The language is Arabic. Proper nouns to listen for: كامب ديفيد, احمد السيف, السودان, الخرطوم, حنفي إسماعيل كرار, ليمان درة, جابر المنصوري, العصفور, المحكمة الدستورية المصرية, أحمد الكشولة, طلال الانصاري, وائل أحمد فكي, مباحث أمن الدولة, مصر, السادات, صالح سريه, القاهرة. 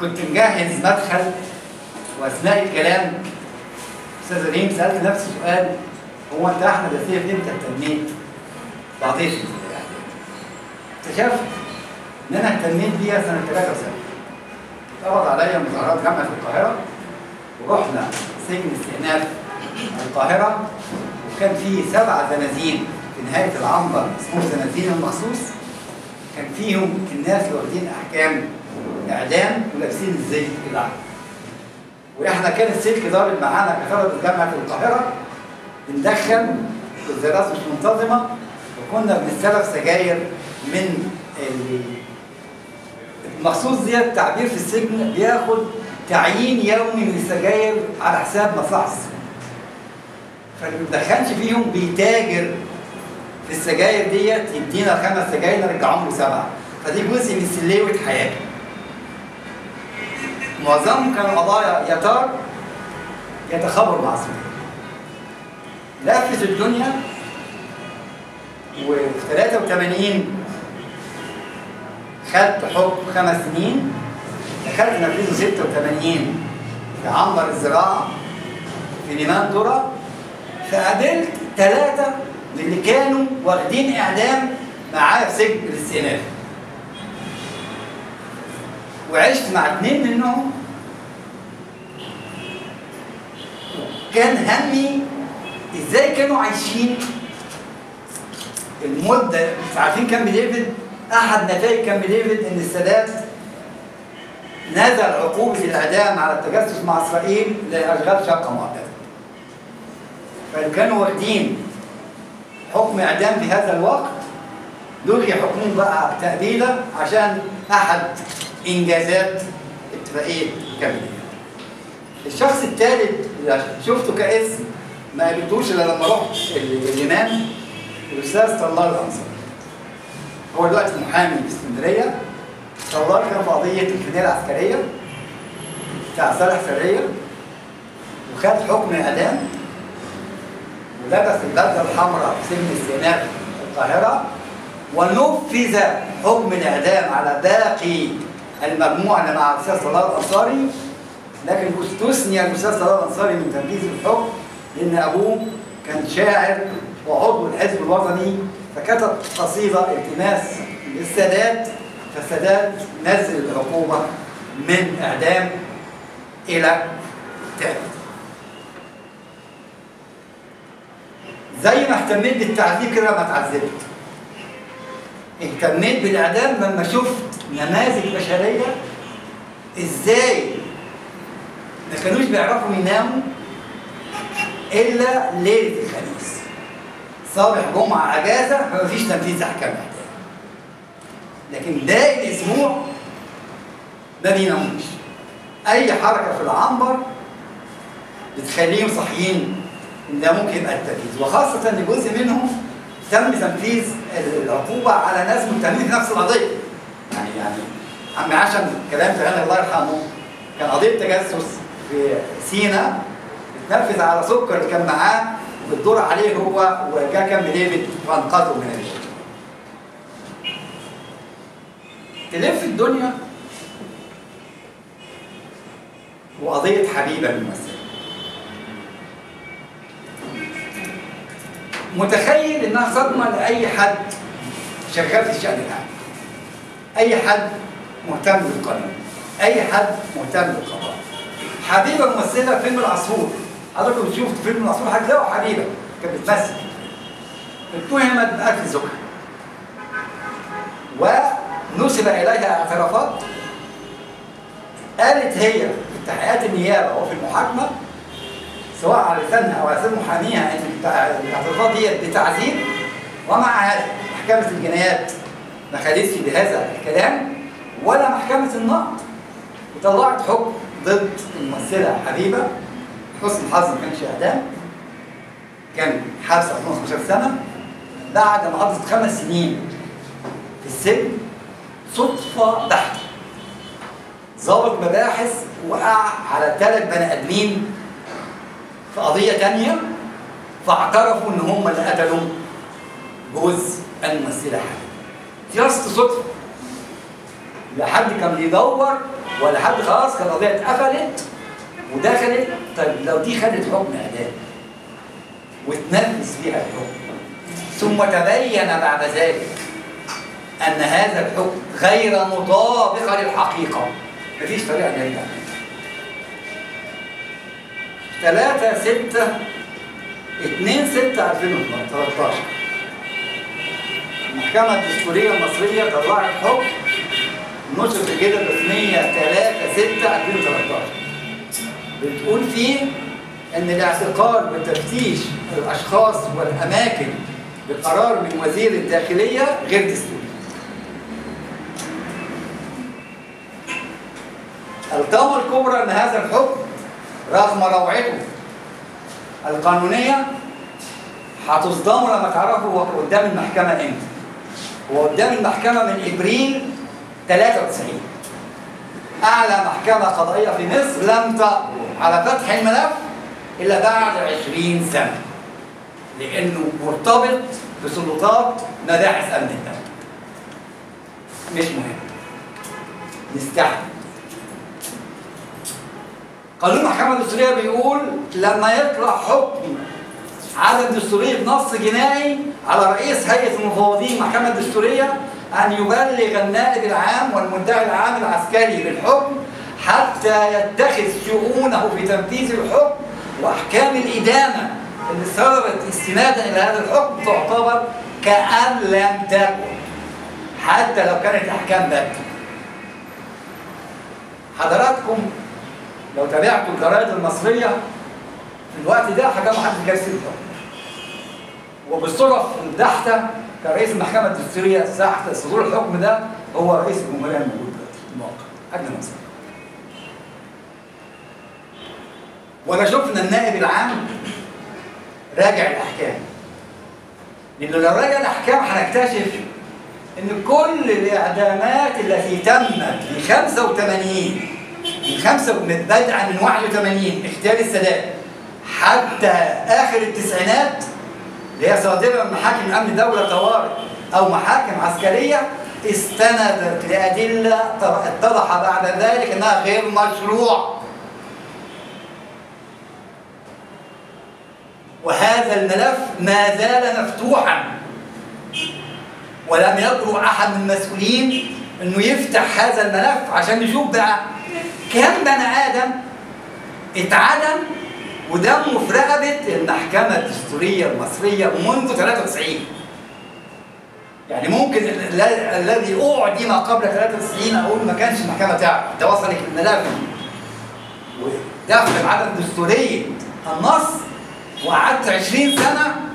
كنت مجهز مدخل واثناء الكلام استاذ إبراهيم سالت نفسي سؤال، هو انت احمد السيف امتى اهتميت بعضيتي؟ يعني اكتشفت ان انا اهتميت بيها سنه 73. اتقبض عليا مظاهرات جامعه القاهره ورحنا سجن استئناف القاهره، وكان في 7 زنازين في نهايه العنبر اسمهم زنازين المخصوص، كان فيهم الناس اللي واخدين احكام اعدام ولابسين الزي الاحمر. واحنا كان السلك ضارب معانا كطلبه جامعه القاهره بندخن والزراعه مش منتظمه، وكنا بنستلف سجاير من المخصوص ديت. التعبير في السجن بياخد تعيين يومي من السجاير على حساب مصلحه السجن، فاللي ما بندخنش فيهم بيتاجر في السجاير ديت، يدينا 5 سجاير نرجعهم له 7، فدي جزء من سلوة حياته. معظمهم كانوا قضايا يتار يتخابروا مع السجون. لفت الدنيا، وفي 83 خدت حكم 5 سنين، دخلت نفذه 86 في عنبر الزراعة في ليمان درة، فقابلت 3 من اللي كانوا واخدين إعدام معايا في سجن الاستئناف، وعشت مع 2 منهم. كان همي ازاي كانوا عايشين المده. عارفين كامب ديفيد، احد نتائج كامب ديفيد ان السادات نزل عقوبه الاعدام على التجسس مع اسرائيل لاشغال شاقه معتاده، فكانوا واخدين حكم اعدام بهذا الوقت، لغي حكمهم بقى تأبيده عشان احد انجازات اتفاقيه كامب ديفيد. الشخص الثالث اللي شفته كاسم ما قابلتوش الا لما رحت اليونان، الاستاذ طلال الانصاري. هو دلوقتي محامي في اسكندريه. طلال كان في قضيه الخناقه العسكريه بتاع صالح سريه، وخد حكم اعدام ولبس البدله الحمراء في سجن الاستئناف القاهره، ونفذ حكم الاعدام على باقي المجموعه اللي مع الاستاذ طلال الانصاري، لكن استثني الاستاذ طلال الانصاري من تنفيذ الحكم لأن أبوه كان شاعر وعضو الحزب الوطني، فكتب قصيدة التماس للسادات، فالسادات نزل العقوبة من إعدام إلى تعبير. زي ما اهتميت بالتعذيب كده ما اتعذبت، اهتميت بالإعدام لما شفت نماذج بشرية إزاي ما كانوش بيعرفوا يناموا إلا ليلة الخميس، صباح جمعة أجازة فمفيش تنفيذ أحكام إعدام، لكن باقي الأسبوع ما بيناموش. أي حركة في العنبر بتخليهم صاحيين إن ده ممكن يبقى التنفيذ، وخاصة إن جزء منهم تم تنفيذ العقوبة على ناس متهمين في نفس القضية. يعني عمي عشان كلام تغني الله يرحمه كان قضية تجسس في سيناء نفذ على سكر اللي كان معاه وبتدور عليه هو ورجاه كامب ديفيد وانقذه من الشرك. تلف الدنيا وقضية حبيبة بالمثل. متخيل انها صدمة لأي حد شغال في الشأن العام، أي حد مهتم بالقانون، أي حد مهتم بالقضاء. حبيبة ممثلة في فيلم العصفور، حضرتك بتشوف فيلم العصفور هتلاقوا حبيبة كانت بتمثل. اتهمت بقتل زوجها، ونسب إليها اعترافات قالت هي في تحقيقات النيابة وفي المحاكمة سواء على لسانها أو على لسان محاميها إن الاعترافات ديت بتعذيب، ومع هذا محكمة الجنايات ما خدتش بهذا الكلام ولا محكمة النقض، وطلعت حكم ضد الممثلة حبيبة. حسن الحظ ما كانش إعدام، كان حبس 15 سنة. بعد ما قضت 5 سنين في السجن صدفة بحتة، ضابط مباحث وقع على 3 بني آدمين في قضية تانية، فاعترفوا إن هم اللي قتلوا جوز الممثلة حبيبة. دي صدفة، لحد كان بيدور ولا حد خلاص كانت القضية اتقفلت ودخلت. طيب لو دي خدت حكم إعدام واتنفذ فيها الحكم ثم تبين بعد ذلك أن هذا الحكم غير مطابق للحقيقة، مفيش طريقة نرجع. 3/6/2013 المحكمة الدستورية المصرية طلعت حكم نشر في الجريدة الرسمية 3/6/2013 بتقول فيه إن الاعتقال وتفتيش الأشخاص والأماكن بقرار من وزير الداخلية غير دستوري. القوة الكبرى أن هذا الحكم رغم روعته القانونية هتصدموا لما تعرفوا هو قدام المحكمة امتى. هو قدام المحكمة من إبريل 93. أعلى محكمة قضائية في مصر لم تقوم على فتح الملف إلا بعد 20 سنة، لأنه مرتبط بسلطات مباحث أمن الدولة. مش مهم، نستحمل. قانون المحكمة الدستورية بيقول لما يطلع حكم عدم دستوري بنص جنائي على رئيس هيئة المفوضين المحكمة الدستورية أن يبلغ النائب العام والمدعي العام العسكري للحكم حتى يتخذ شؤونه في تنفيذ الحكم وأحكام الإدانة اللي صدرت استنادا إلى هذا الحكم تعتبر كأن لم تكن، حتى لو كانت أحكام باكية. حضراتكم لو تابعتوا الجرائد المصرية في الوقت ده حكموا حد جلسة الحكم، وبالصدف البحتة كان رئيس المحكمة الدستورية ساعة صدور الحكم ده هو رئيس الجمهورية الموجود دلوقتي في المواقع أجل مصر. ولا شفنا النائب العام راجع الأحكام، لأنه لو راجع الأحكام هنكتشف إن كل الإعدامات التي تمت من 85 بدءا من 81 اغتيال السادات حتى اخر التسعينات اللي هي صادمه من محاكم امن دوله طوارئ او محاكم عسكريه استندت لادله اتضح بعد ذلك انها غير مشروعه. وهذا الملف ما زال مفتوحا، ولم يجرؤ احد من المسؤولين انه يفتح هذا الملف عشان نشوف بقى كم بني آدم اتعدم ودمه في رقبة المحكمة الدستورية المصرية منذ 93. يعني ممكن الذي أعدم ما قبل 93 أقول ما كانش المحكمة تعرف، ده وصلت الملف ودفع العدم الدستوري النص وقعدت 20 سنة